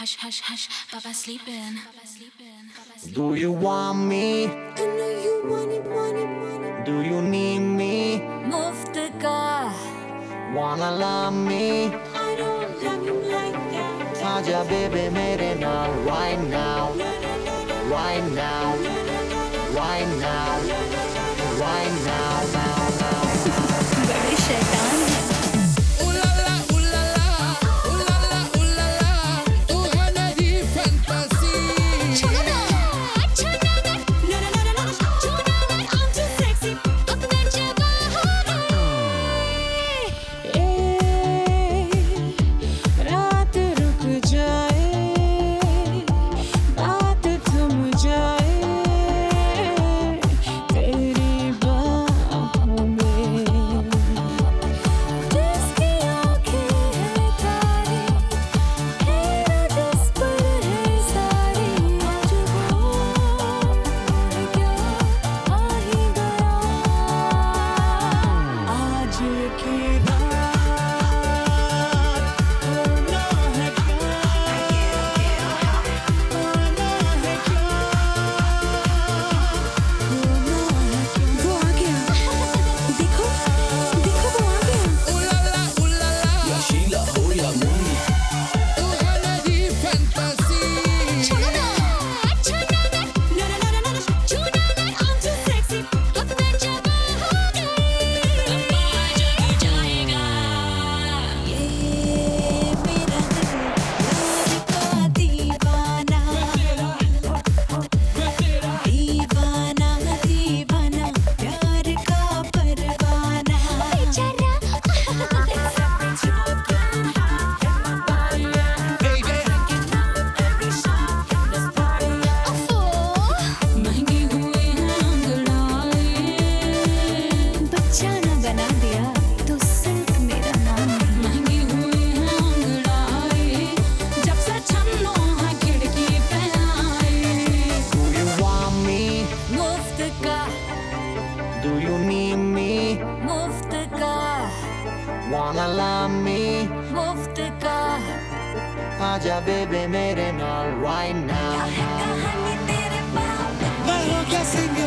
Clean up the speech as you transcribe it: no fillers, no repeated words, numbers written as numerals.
Hush, hush, hush, Baba sleeping. Do you want me? I know you want it. Do you need me? Move the car. Wanna love me? I don't love you like that. Aja baby, mere naal right now. Right now. Right now. Right now. Very shaitan. Wanna love me? Move the car. Aja baby, mere naal right now.